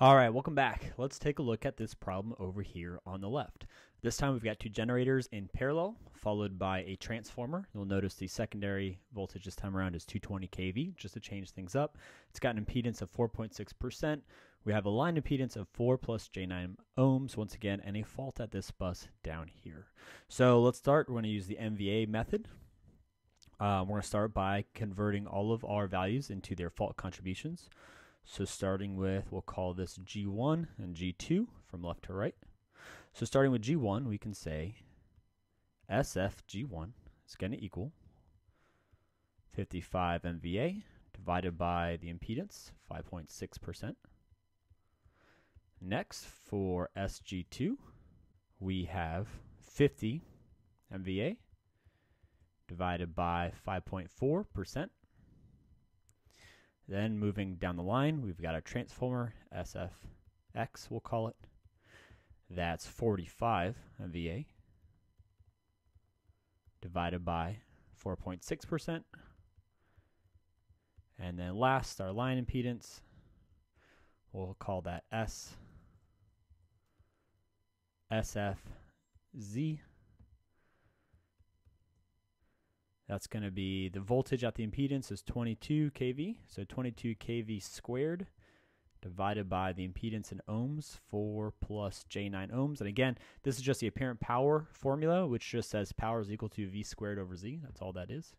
All right, welcome back. Let's take a look at this problem over here on the left. This time we've got two generators in parallel, followed by a transformer. You'll notice the secondary voltage this time around is 220 kV, just to change things up. It's got an impedance of 4.6%. We have a line impedance of 4 plus J9 ohms, once again, and a fault at this bus down here. So let's start. We're going to use the MVA method. We're going to start by converting all of our values into their fault contributions. So starting with, we'll call this G1 and G2 from left to right. So starting with G1, we can say SFG1 is going to equal 55 MVA divided by the impedance, 5.6%. Next, for SG2, we have 50 MVA divided by 5.4%. Then moving down the line, we've got a transformer, SFX we'll call it. That's 45 MVA divided by 4.6%. And then last, our line impedance, we'll call that SFZ. That's going to be the voltage at the impedance is 22 kV. So 22 kV squared divided by the impedance in ohms, 4 plus J9 ohms. And again, this is just the apparent power formula, which just says power is equal to V squared over Z. That's all that is.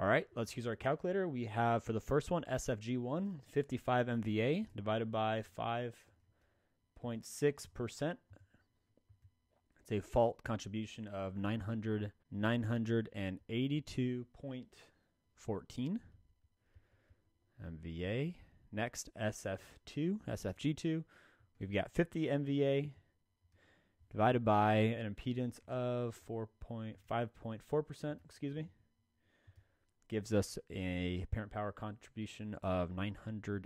All right, let's use our calculator. We have for the first one, SFG1, 55 MVA divided by 5.6%. It's a fault contribution of 982.14 MVA. Next, SFG2. We've got 50 MVA divided by an impedance of 5.4%, gives us a apparent power contribution of 93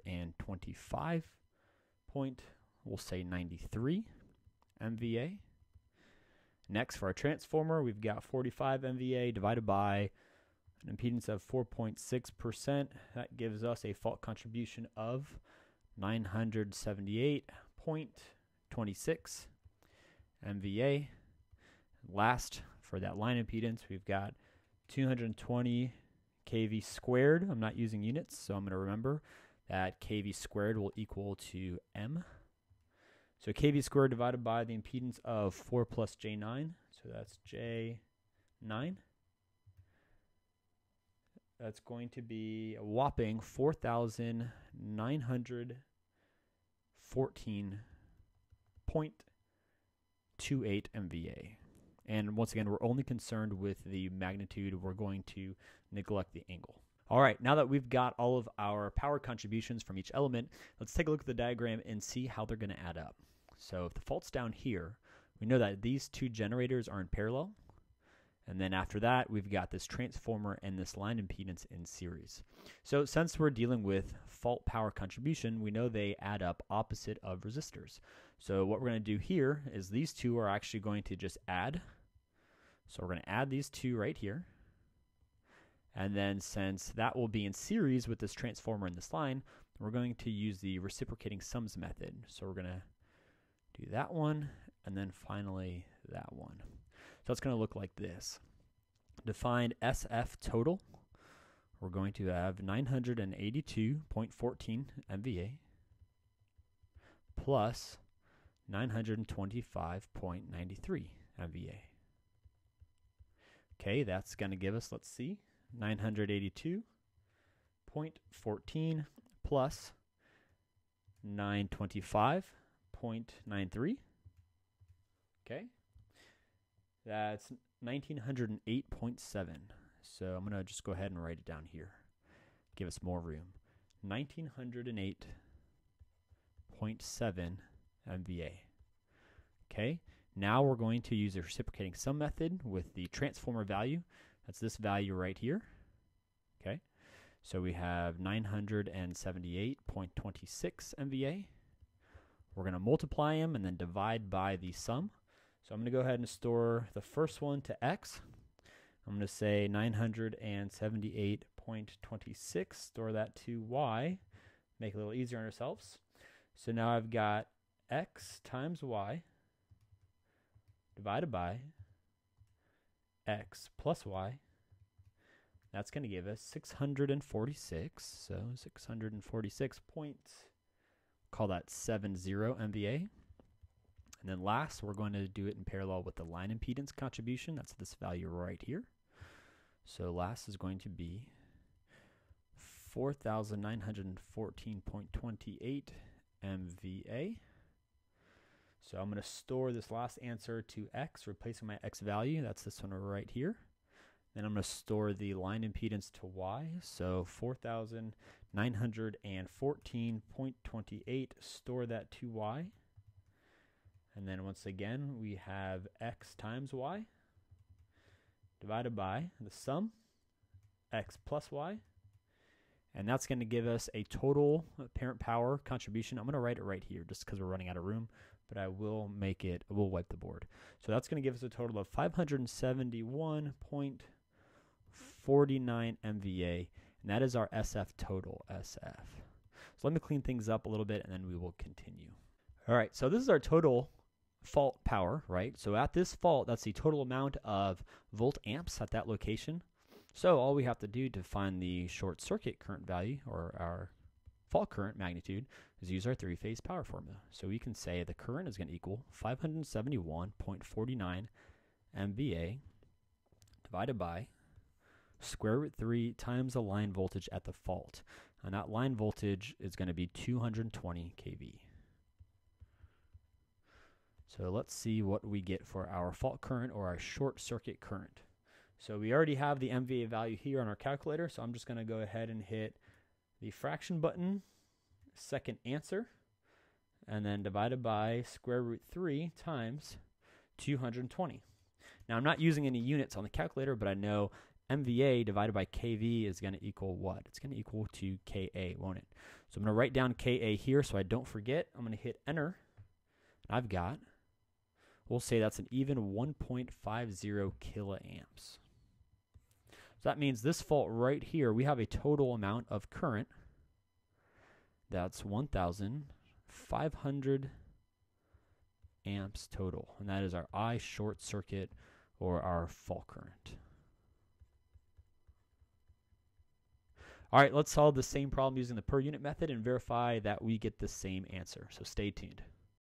MVA. Next, for our transformer, we've got 45 MVA divided by an impedance of 4.6%. That gives us a fault contribution of 978.26 MVA. Last, for that line impedance, we've got 220 kV squared. I'm not using units, so I'm going to remember that kV squared will equal to M. So kV squared divided by the impedance of 4 plus J9. So that's J9. That's going to be a whopping 4,914.28 MVA. And once again, we're only concerned with the magnitude. We're going to neglect the angle. All right, now that we've got all of our power contributions from each element, let's take a look at the diagram and see how they're going to add up. So if the fault's down here, we know that these two generators are in parallel. And then after that, we've got this transformer and this line impedance in series. So since we're dealing with fault power contribution, we know they add up opposite of resistors. So what we're going to do here is these two are actually going to just add. So we're going to add these two right here. And then since that will be in series with this transformer and this line, we're going to use the reciprocating sums method. So we're going to do that one, and then finally that one. So it's going to look like this. To find SF total, we're going to have 982.14 MVA plus 925.93 MVA. Okay, that's going to give us, let's see, 982.14 plus 925.93. Okay, that's 1908.7. So I'm going to just go ahead and write it down here. Give us more room. 1908.7 MVA. Okay, now we're going to use the reciprocating sum method with the transformer value. That's this value right here. Okay, so we have 978.26 MVA. We're going to multiply them and then divide by the sum. So I'm going to go ahead and store the first one to X. I'm going to say 978.26, store that to Y, make it a little easier on ourselves. So now I've got x times y divided by x plus y. That's going to give us 646. So 646 points. Call that 70 MVA. And then last, we're going to do it in parallel with the line impedance contribution. That's this value right here. So last is going to be 4,914.28 MVA. So I'm going to store this last answer to x, replacing my x value. That's this one right here. Then I'm going to store the line impedance to y. So 4,914.28, store that to y. And then once again, we have x times y divided by the sum, x plus y. And that's going to give us a total parent power contribution. I'm going to write it right here just because we're running out of room, but I will make it, we'll wipe the board. So that's going to give us a total of 571.49 MVA, and that is our SF total, SF. So let me clean things up a little bit, and then we will continue. All right, so this is our total fault power, right? So at this fault, that's the total amount of volt amps at that location. So all we have to do to find the short circuit current value, or our fault current magnitude, is use our three-phase power formula. So we can say the current is going to equal 571.49 MVA divided by square root 3 times the line voltage at the fault. And that line voltage is going to be 220 kV. So let's see what we get for our fault current or our short circuit current. So we already have the MVA value here on our calculator, so I'm just going to go ahead and hit the fraction button, second answer, and then divided by square root 3 times 220. Now I'm not using any units on the calculator, but I know MVA divided by kV is going to equal what? It's going to equal to KA, won't it? So I'm going to write down KA here so I don't forget. I'm going to hit enter. I've got, we'll say that's an even 1.50 kiloamps. So that means this fault right here, we have a total amount of current that's 1,500 amps total. And that is our I short circuit or our fault current. All right, let's solve the same problem using the per unit method and verify that we get the same answer. So stay tuned.